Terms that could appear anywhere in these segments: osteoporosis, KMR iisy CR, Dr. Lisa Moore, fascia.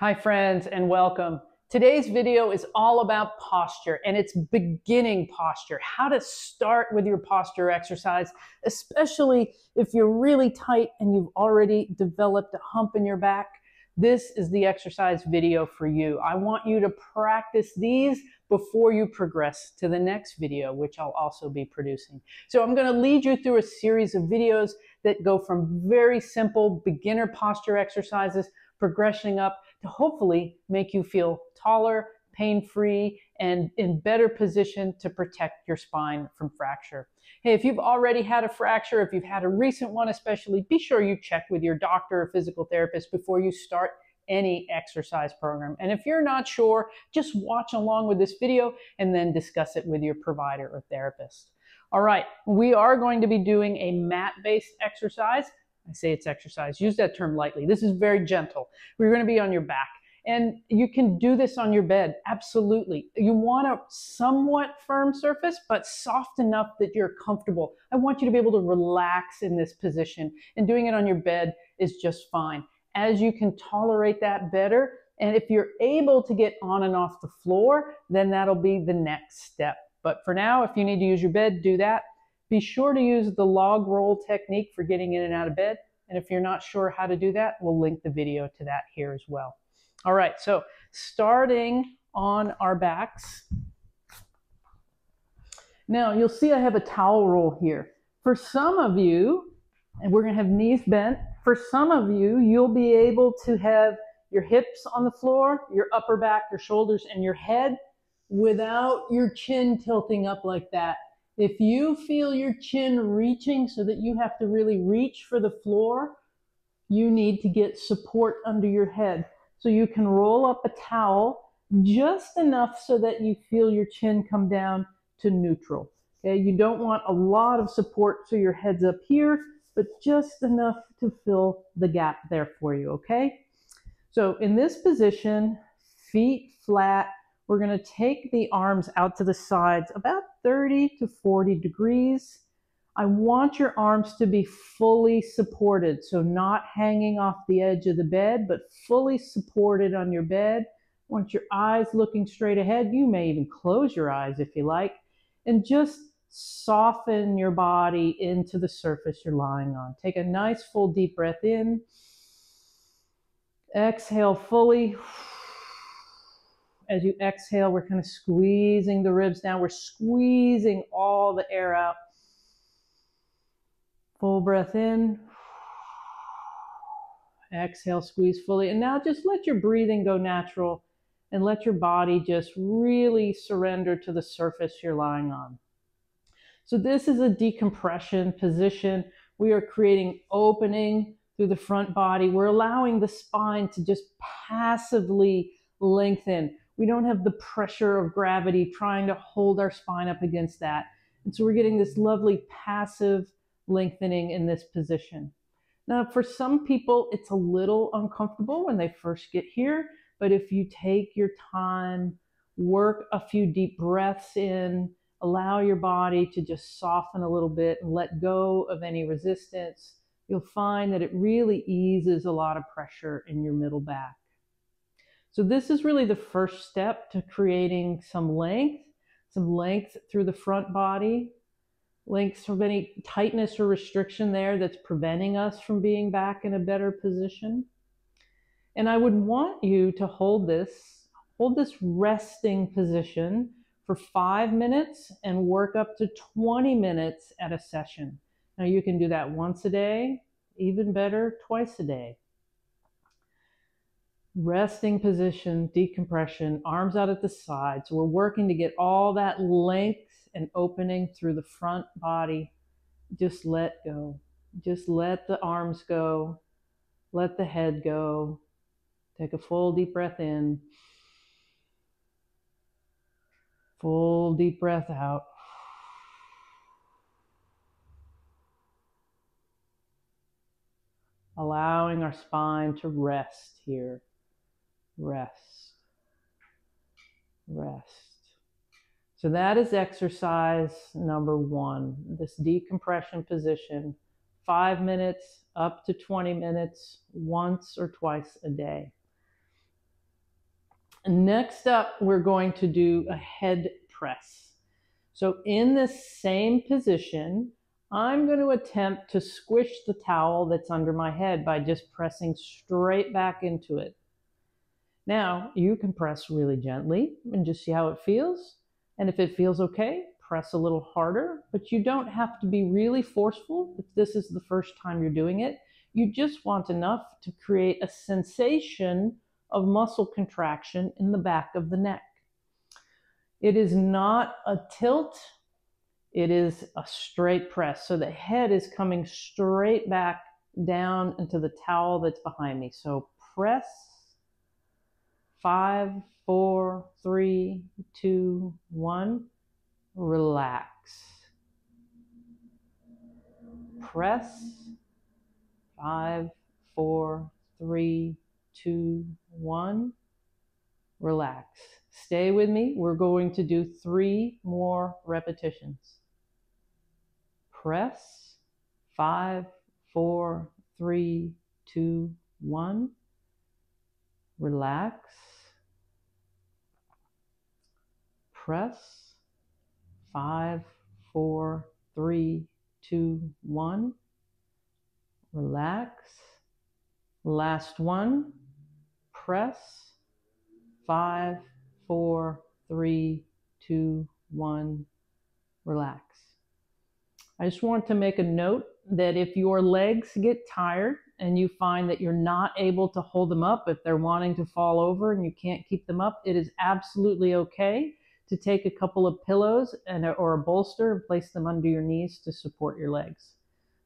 Hi friends, and welcome. Today's video is all about posture, and it's beginning posture, how to start with your posture exercise, especially if you're really tight and you've already developed a hump in your back. This is the exercise video for you. I want you to practice these before you progress to the next video, which I'll also be producing. So I'm going to lead you through a series of videos that go from very simple beginner posture exercises, progressing up to hopefully make you feel taller, pain-free, and in better position to protect your spine from fracture. Hey, if you've already had a fracture, if you've had a recent one especially, be sure you check with your doctor or physical therapist before you start any exercise program. And if you're not sure, just watch along with this video and then discuss it with your provider or therapist. All right, we are going to be doing a mat-based exercise. I say it's exercise, use that term lightly. This is very gentle. We're going to be on your back, and you can do this on your bed. Absolutely. You want a somewhat firm surface, but soft enough that you're comfortable. I want you to be able to relax in this position, and doing it on your bed is just fine. As you can tolerate that better, and if you're able to get on and off the floor, then that'll be the next step. But for now, if you need to use your bed, do that. Be sure to use the log roll technique for getting in and out of bed. And if you're not sure how to do that, we'll link the video to that here as well. All right, so starting on our backs. Now you'll see I have a towel roll here. For some of you, and we're gonna have knees bent. For some of you, you'll be able to have your hips on the floor, your upper back, your shoulders, and your head without your chin tilting up like that. If you feel your chin reaching so that you have to really reach for the floor, you need to get support under your head. So you can roll up a towel just enough so that you feel your chin come down to neutral. Okay, you don't want a lot of support so your head's up here, but just enough to fill the gap there for you, okay? So in this position, feet flat, we're going to take the arms out to the sides about 30 to 40 degrees. I want your arms to be fully supported, so not hanging off the edge of the bed, but fully supported on your bed. I want your eyes looking straight ahead. You may even close your eyes if you like, and just soften your body into the surface you're lying on. Take a nice full deep breath in. Exhale fully. As you exhale, we're kind of squeezing the ribs down. We're squeezing all the air out. Full breath in. Exhale, squeeze fully. And now just let your breathing go natural and let your body just really surrender to the surface you're lying on. So this is a decompression position. We are creating opening through the front body. We're allowing the spine to just passively lengthen. We don't have the pressure of gravity trying to hold our spine up against that. And so we're getting this lovely passive lengthening in this position. Now, for some people, it's a little uncomfortable when they first get here, but if you take your time, work a few deep breaths in, allow your body to just soften a little bit and let go of any resistance, you'll find that it really eases a lot of pressure in your middle back. So this is really the first step to creating some length through the front body, length from any tightness or restriction there that's preventing us from being back in a better position. And I would want you to hold this resting position for 5 minutes and work up to 20 minutes at a session. Now you can do that once a day, even better, twice a day. Resting position, decompression, arms out at the side. So we're working to get all that length and opening through the front body. Just let go. Just let the arms go. Let the head go. Take a full deep breath in. Full deep breath out. Allowing our spine to rest here. Rest, rest. So that is exercise number one, this decompression position, 5 minutes up to 20 minutes, once or twice a day. Next up, we're going to do a head press. So in this same position, I'm going to attempt to squish the towel that's under my head by just pressing straight back into it. Now, you can press really gently and just see how it feels. And if it feels okay, press a little harder, but you don't have to be really forceful if this is the first time you're doing it. You just want enough to create a sensation of muscle contraction in the back of the neck. It is not a tilt. It is a straight press. So the head is coming straight back down into the towel that's behind me. So press, 5, 4, 3, 2, 1, relax. Press, 5, 4, 3, 2, 1, relax. Stay with me. We're going to do 3 more repetitions. Press, 5, 4, 3, 2, 1, relax. Press, 5, 4, 3, 2, 1, relax. Last one. Press, 5, 4, 3, 2, 1, relax. I just want to make a note that if your legs get tired and you find that you're not able to hold them up, if they're wanting to fall over and you can't keep them up, it is absolutely okay to take a couple of pillows or a bolster and place them under your knees to support your legs.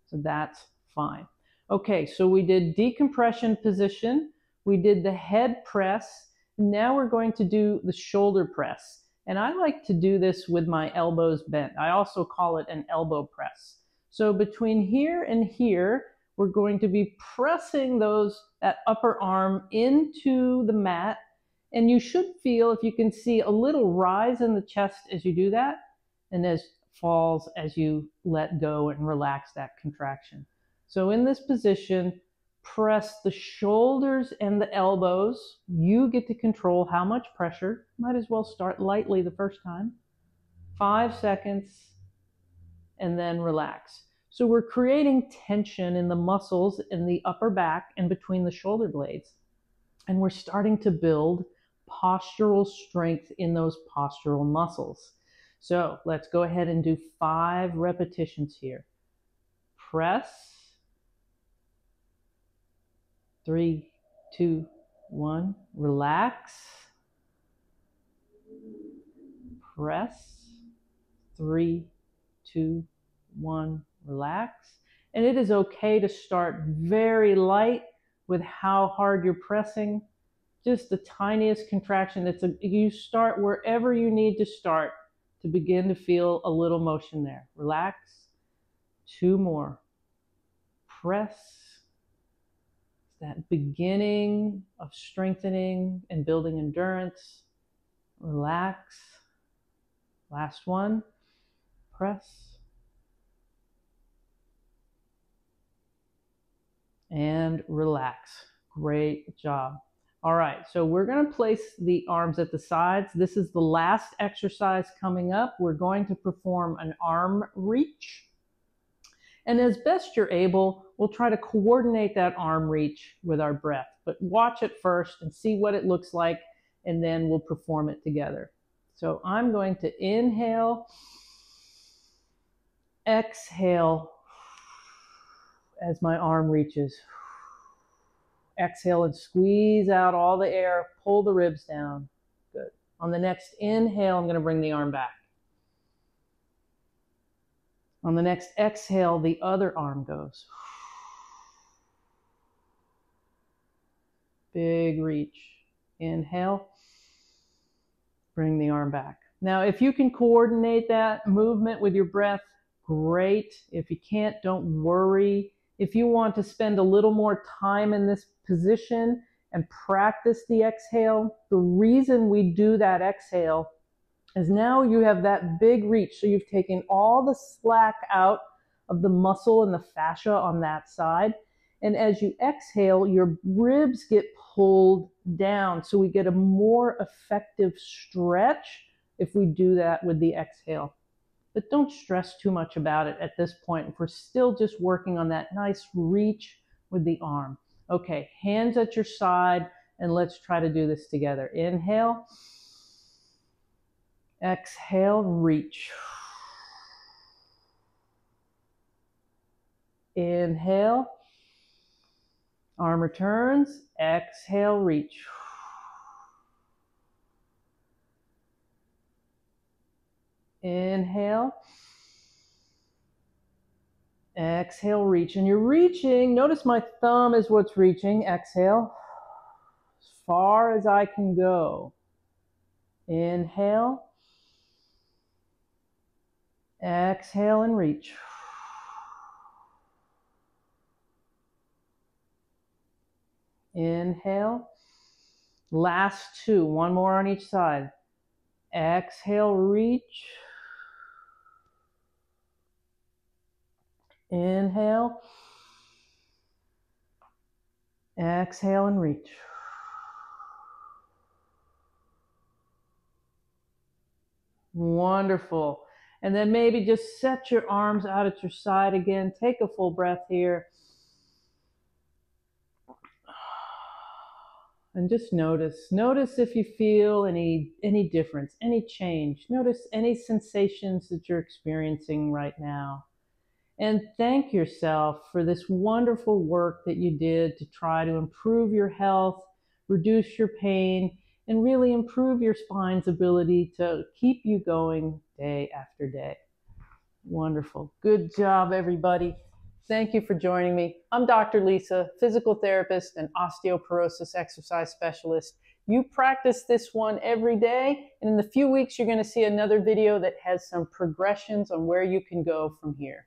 So that's fine. Okay, so we did decompression position. We did the head press. Now we're going to do the shoulder press. And I like to do this with my elbows bent. I also call it an elbow press. So between here and here, we're going to be pressing that upper arm into the mat. And you should feel, if you can see, a little rise in the chest as you do that, and as falls as you let go and relax that contraction. So in this position, press the shoulders and the elbows. You get to control how much pressure. Might as well start lightly the first time. 5 seconds, and then relax. So we're creating tension in the muscles in the upper back and between the shoulder blades. And we're starting to build postural strength in those postural muscles. So let's go ahead and do 5 repetitions here. Press. 3, 2, 1, relax. Press, 3, 2, 1, relax. And it is okay to start very light with how hard you're pressing. Just the tiniest contraction. You start wherever you need to start to begin to feel a little motion there. Relax. 2 more. Press. That beginning of strengthening and building endurance. Relax. Last one. Press. And relax. Great job. All right, so we're going to place the arms at the sides. This is the last exercise coming up. We're going to perform an arm reach. And as best you're able, we'll try to coordinate that arm reach with our breath, but watch it first and see what it looks like, and then we'll perform it together. So I'm going to inhale, exhale as my arm reaches. Exhale and squeeze out all the air, pull the ribs down. Good. On the next inhale, I'm going to bring the arm back. On the next exhale, the other arm goes. Big reach. Inhale. Bring the arm back. Now, if you can coordinate that movement with your breath, great. If you can't, don't worry. If you want to spend a little more time in this position and practice the exhale, the reason we do that exhale is now you have that big reach. So you've taken all the slack out of the muscle and the fascia on that side, And as you exhale, your ribs get pulled down. So we get a more effective stretch if we do that with the exhale. But don't stress too much about it at this point. We're still just working on that nice reach with the arm. Okay, hands at your side, and let's try to do this together. Inhale, exhale, reach. Inhale, arm returns, exhale, reach. Inhale, exhale, reach. And you're reaching, notice my thumb is what's reaching. Exhale, as far as I can go. Inhale, exhale, and reach. Inhale, last two, one more on each side. Exhale, reach. Inhale, exhale, and reach. Wonderful. And then maybe just set your arms out at your side again. Take a full breath here. And just notice if you feel any difference, any change. Notice any sensations that you're experiencing right now. And thank yourself for this wonderful work that you did to try to improve your health, reduce your pain, and really improve your spine's ability to keep you going day after day. Wonderful. Good job, everybody. Thank you for joining me. I'm Dr. Lisa, physical therapist and osteoporosis exercise specialist. You practice this one every day, and in the few weeks, you're going to see another video that has some progressions on where you can go from here.